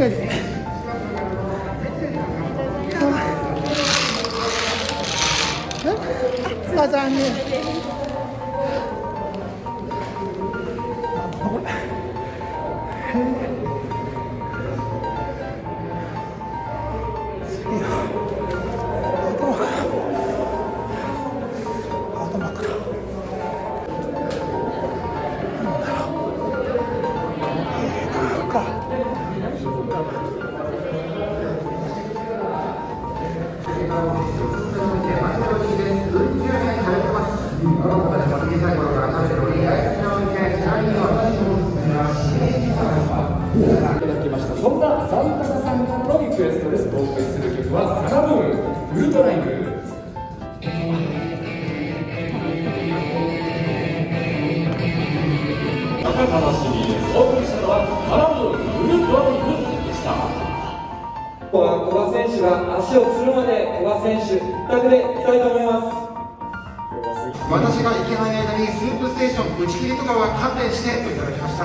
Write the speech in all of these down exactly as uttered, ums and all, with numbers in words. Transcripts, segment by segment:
くあ、残念。足をつるまで古賀選手一択でいきたいと思います。私がいけない間にスープステーション打ち切りとかは勘弁してといただきました。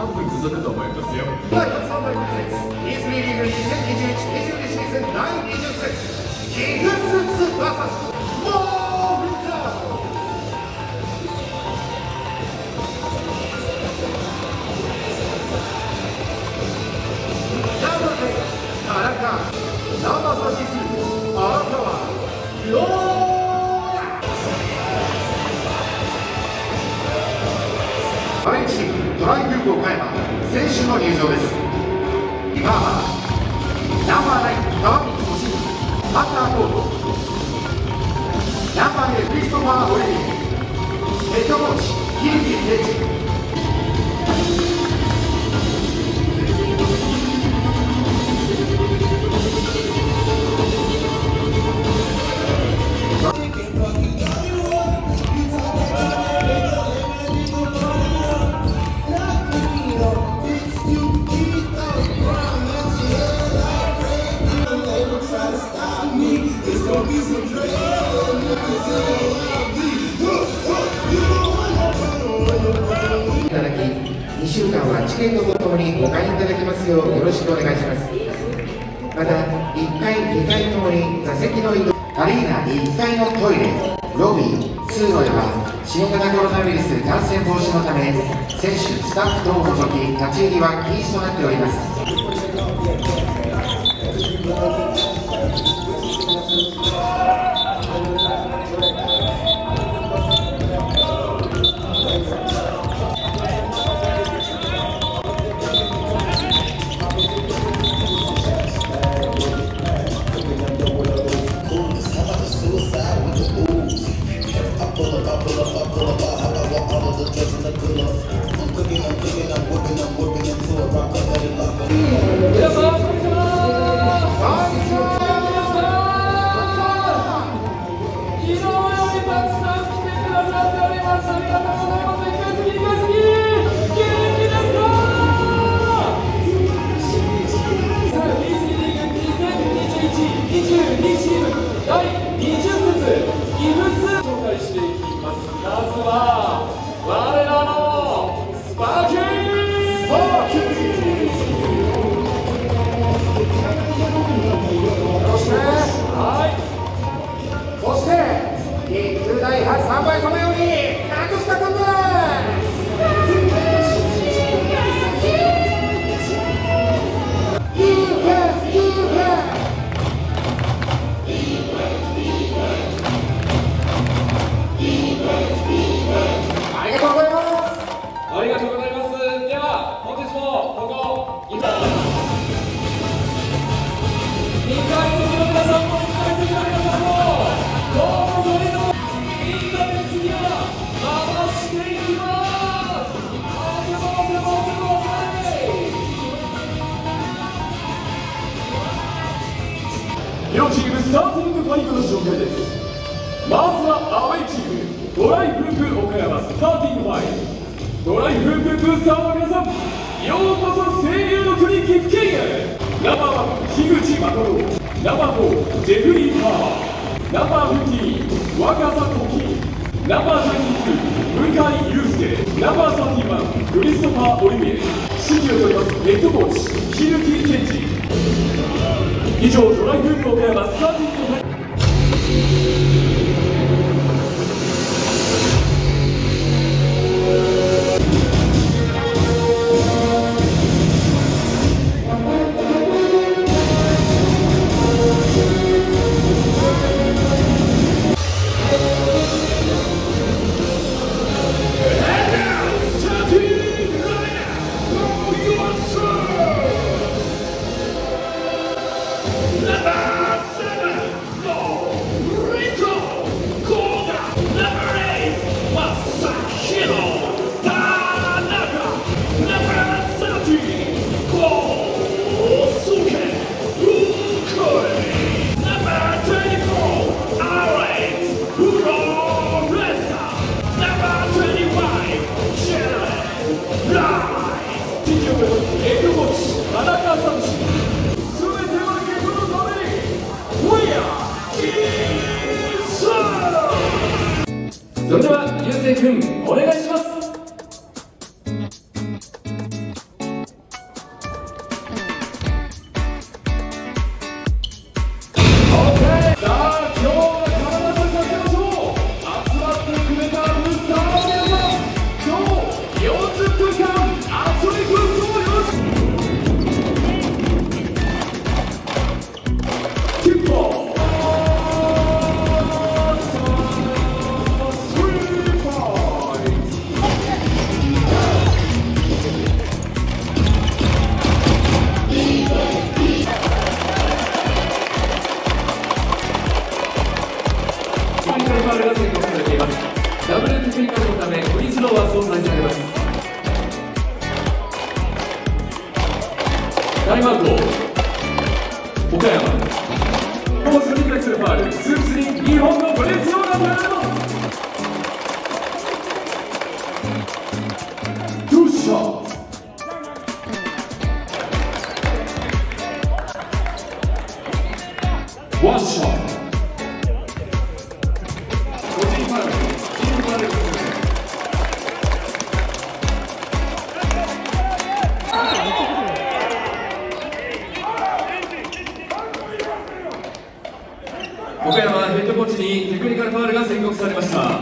多分続くと思いますよ。はい、イースリーリーグにせんにじゅういち、にせんにじゅうにシーズンだいにじゅうせんギグスツバサスモールター。トライグループ岡山選手の入場です。今はナンバーナイン川光俊バッターコート、ナンバーエイトクリストファー・オレリーヘッドコーチキリキリテッチ。にしゅうかんはチケットとともにご会員いただきますようよろしくお願いします。またいっかいにかいともに座席の移動、アリーナいっかいのトイレロビー通路では新型コロナウイルス感染防止のため選手スタッフ等を除き立ち入りは禁止となっております。両チームスターティングファイブの紹介です。まずはアウェイチームドライフープ岡山スターティングファイブ、ドライフープブースターの皆さんようこそ声優の国岐阜県へ。ナンバーワン樋口誠、ナンバーフォージェフリー・パー、ナンバーフィフティーン若狭時、ナンバートゥエンティツー向井祐介。ナンバーサーティーワン、クリストファー・オリビエ、指揮を執りますヘッドコーチ、ヒルキー・チェンジ。以上、ドライフ岡山スターティングのそれでは、ゆうせい君、お願いします。OK! さあ、今日は体とかけましょう。集まってくれたブスターの皆さん、今日よんじゅっぷんかん、熱いブースをよろしく。キッポーダブルテクニカルのためフリースローは存在されます。タイムアウト岡山コースに対するファウル、スーツににほんのブレースローが取られます。トゥーショットワンショット岡山ヘッドコーチにテクニカルファウルが宣告されました。ワ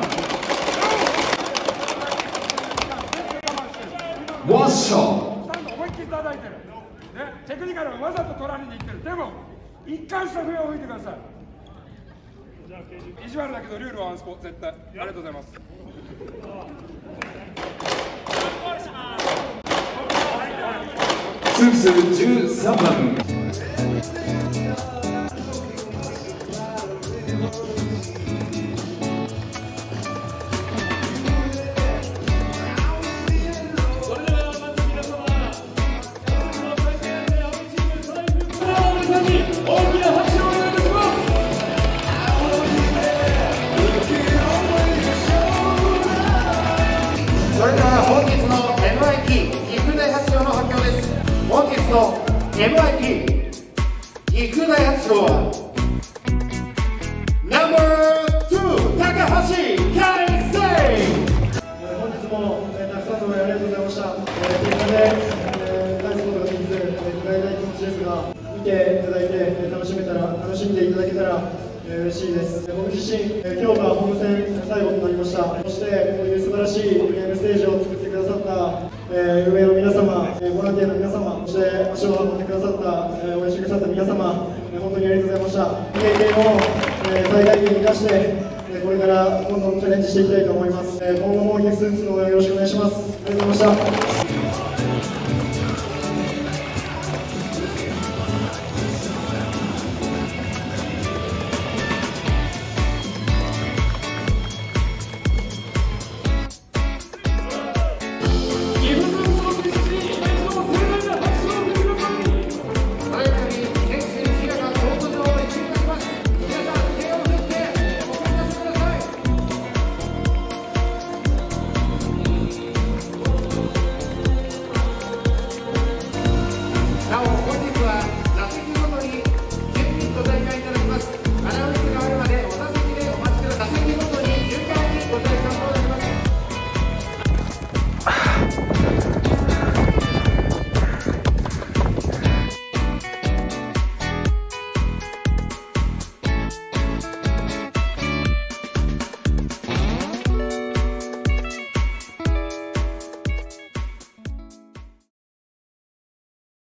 ッション思いっきり叩いてる、ね、テクニカルはわざと取られにいってる。でも一貫した笛を吹いてください。意地悪だけどルールはアンスポ絶対。ありがとうございます。スープスじゅうさんばんエムアイピー 岐阜大発賞はナンバーツー高橋海星。本日もたくさんの応援ありがとうございました。結果で大すことができず伺えない気持ちですが、見ていただいて楽しめたら楽しんでいただけたら嬉しいです。僕自身今日が本戦最後となりました。そしてこういう素晴らしいゲームステージを作ってくださった運営の皆様、ボランティアの皆様、そして足を運んでくださった、応援してくださった皆様、本当にありがとうございました。経験を最大限に生かして、これからどんどんチャレンジしていきたいと思います。今後もスーツの応援よろしくお願いします。ありがとうございました。